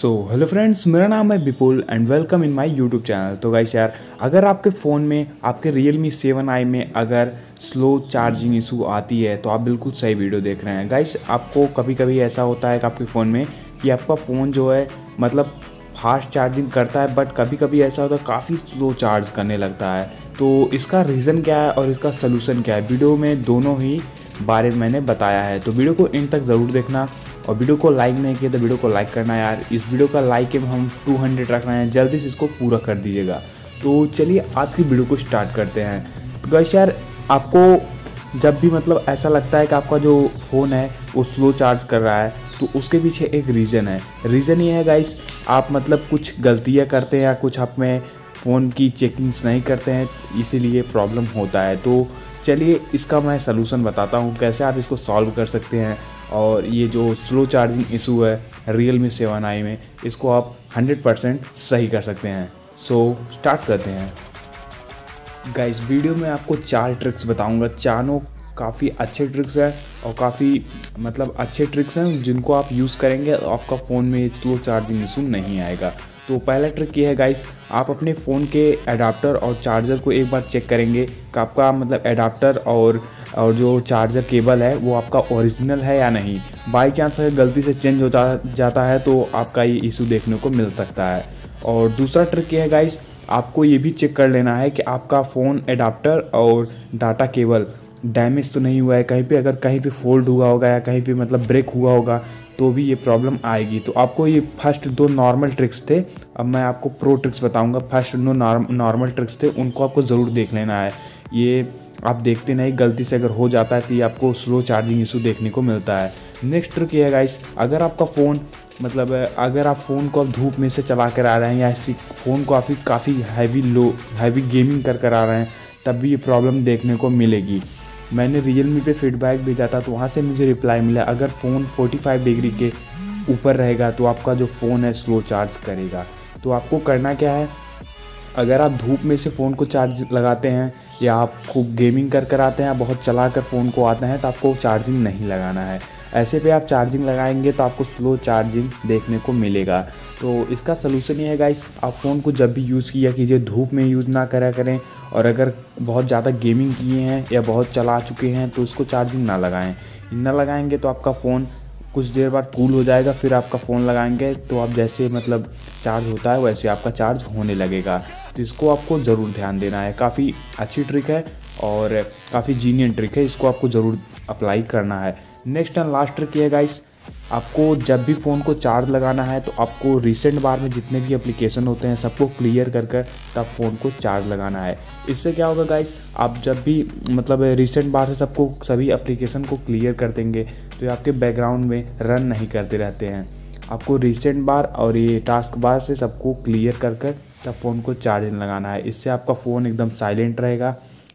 So hello friends, मेरा नाम है Vipul and welcome in my YouTube channel. तो गाइस यार, अगर आपके फ़ोन में आपके Realme 7i में अगर स्लो चार्जिंग इशू आती है तो आप बिल्कुल सही वीडियो देख रहे हैं। गाइस, आपको कभी कभी ऐसा होता है कि आपके फ़ोन में कि आपका फ़ोन जो है मतलब फास्ट चार्जिंग करता है, बट कभी कभी ऐसा होता है काफ़ी स्लो चार्ज करने लगता है। तो इसका रीज़न क्या है और इसका सलूशन क्या है, वीडियो में दोनों ही बारे में मैंने बताया है। तो वीडियो को एंड तक ज़रूर देखना और वीडियो को लाइक नहीं किया तो वीडियो को लाइक करना यार। इस वीडियो का लाइक एम हम 200 रख रहे हैं, जल्दी से इसको पूरा कर दीजिएगा। तो चलिए आज की वीडियो को स्टार्ट करते हैं। गाइस यार, आपको जब भी मतलब ऐसा लगता है कि आपका जो फ़ोन है वो स्लो चार्ज कर रहा है तो उसके पीछे एक रीज़न है। रीज़न ये है गाइस, आप मतलब कुछ गलतियाँ करते हैं या कुछ आप में फ़ोन की चेकिंग्स नहीं करते हैं, इसीलिए प्रॉब्लम होता है। तो चलिए इसका मैं सलूशन बताता हूँ कैसे आप इसको सॉल्व कर सकते हैं। और ये जो स्लो चार्जिंग इशू है Realme 7i में, इसको आप 100% सही कर सकते हैं। सो स्टार्ट करते हैं। गाइस, वीडियो में आपको 4 ट्रिक्स बताऊंगा। चारों काफ़ी अच्छे ट्रिक्स हैं और काफ़ी मतलब अच्छे ट्रिक्स हैं जिनको आप यूज़ करेंगे और आपका फ़ोन में स्लो चार्जिंग इशू नहीं आएगा। तो पहला ट्रिक ये है गाइस, आप अपने फ़ोन के एडाप्टर और चार्जर को एक बार चेक करेंगे कि आपका मतलब एडाप्टर और जो चार्जर केबल है वो आपका ओरिजिनल है या नहीं। बाई चांस अगर गलती से चेंज होता जाता है तो आपका ये इशू देखने को मिल सकता है। और दूसरा ट्रिक ये है गाइस, आपको ये भी चेक कर लेना है कि आपका फ़ोन एडाप्टर और डाटा केबल डैमेज तो नहीं हुआ है कहीं पे। अगर कहीं पे फोल्ड हुआ होगा या कहीं पे मतलब ब्रेक हुआ होगा तो भी ये प्रॉब्लम आएगी। तो आपको ये फर्स्ट 2 नॉर्मल ट्रिक्स थे, अब मैं आपको प्रो ट्रिक्स बताऊंगा। फर्स्ट 2 नॉर्मल ट्रिक्स थे, उनको आपको ज़रूर देख लेना है। ये आप देखते नहीं, गलती से अगर हो जाता है तो ये आपको स्लो चार्जिंग इशू देखने को मिलता है। नेक्स्ट ट्रिक ये है गाइस, अगर आपका फ़ोन मतलब अगर आप फ़ोन को धूप में से चला कर आ रहे हैं या इसी फ़ोन को काफ़ी हैवी गेमिंग कर कर आ रहे हैं तब भी ये प्रॉब्लम देखने को मिलेगी। मैंने Realme पे फीडबैक भेजा था तो वहाँ से मुझे रिप्लाई मिला, अगर फ़ोन 45 डिग्री के ऊपर रहेगा तो आपका जो फ़ोन है स्लो चार्ज करेगा। तो आपको करना क्या है, अगर आप धूप में से फ़ोन को चार्ज लगाते हैं या आप खूब गेमिंग कर कर आते हैं, बहुत चला कर फ़ोन को आते हैं, तो आपको चार्जिंग नहीं लगाना है। ऐसे पे आप चार्जिंग लगाएंगे तो आपको स्लो चार्जिंग देखने को मिलेगा। तो इसका सलूशन ये है गाइस, आप फ़ोन को जब भी यूज़ किया कीजिए धूप में यूज़ ना करा करें। और अगर बहुत ज़्यादा गेमिंग किए हैं या बहुत चला चुके हैं तो उसको चार्जिंग ना लगाएं। ना लगाएंगे तो आपका फ़ोन कुछ देर बाद कूल हो जाएगा, फिर आपका फ़ोन लगाएंगे तो आप जैसे मतलब चार्ज होता है वैसे आपका चार्ज होने लगेगा। तो इसको आपको ज़रूर ध्यान देना है। काफ़ी अच्छी ट्रिक है और काफ़ी जीनियस ट्रिक है, इसको आपको ज़रूर अप्लाई करना है। नेक्स्ट एंड लास्ट ट्रिक ये है गाइस, आपको जब भी फ़ोन को चार्ज लगाना है तो आपको रिसेंट बार में जितने भी एप्लीकेशन होते हैं सबको क्लियर कर कर तब फ़ोन को चार्ज लगाना है। इससे क्या होगा गाइस, आप जब भी मतलब रिसेंट बार से सबको सभी एप्लीकेशन को क्लियर कर देंगे तो आपके बैकग्राउंड में रन नहीं करते रहते हैं। आपको रिसेंट बार और ये टास्क बार से सबको क्लियर कर कर तब फ़ोन को चार्ज लगाना है। इससे आपका फ़ोन एकदम साइलेंट रहेगा,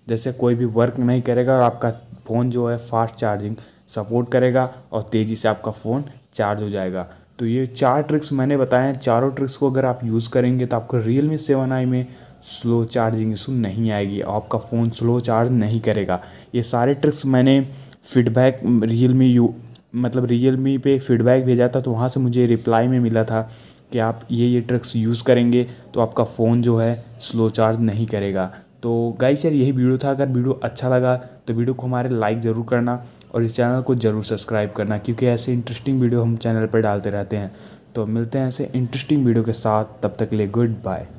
जैसे कोई भी वर्क नहीं करेगा और आपका फ़ोन जो है फास्ट चार्जिंग सपोर्ट करेगा और तेज़ी से आपका फ़ोन चार्ज हो जाएगा। तो ये 4 ट्रिक्स मैंने बताए हैं, चारों ट्रिक्स को अगर आप यूज़ करेंगे तो आपको Realme 7i में स्लो चार्जिंग इशू नहीं आएगी और आपका फ़ोन स्लो चार्ज नहीं करेगा। ये सारे ट्रिक्स मैंने फीडबैक Realme पे फीडबैक भेजा था तो वहाँ से मुझे रिप्लाई में मिला था कि आप ये ट्रिक्स यूज़ करेंगे तो आपका फ़ोन जो है स्लो चार्ज नहीं करेगा। तो गाइस यार, यही वीडियो था। अगर वीडियो अच्छा लगा तो वीडियो को हमारे लाइक ज़रूर करना और इस चैनल को ज़रूर सब्सक्राइब करना, क्योंकि ऐसे इंटरेस्टिंग वीडियो हम चैनल पर डालते रहते हैं। तो मिलते हैं ऐसे इंटरेस्टिंग वीडियो के साथ, तब तक के लिए गुड बाय।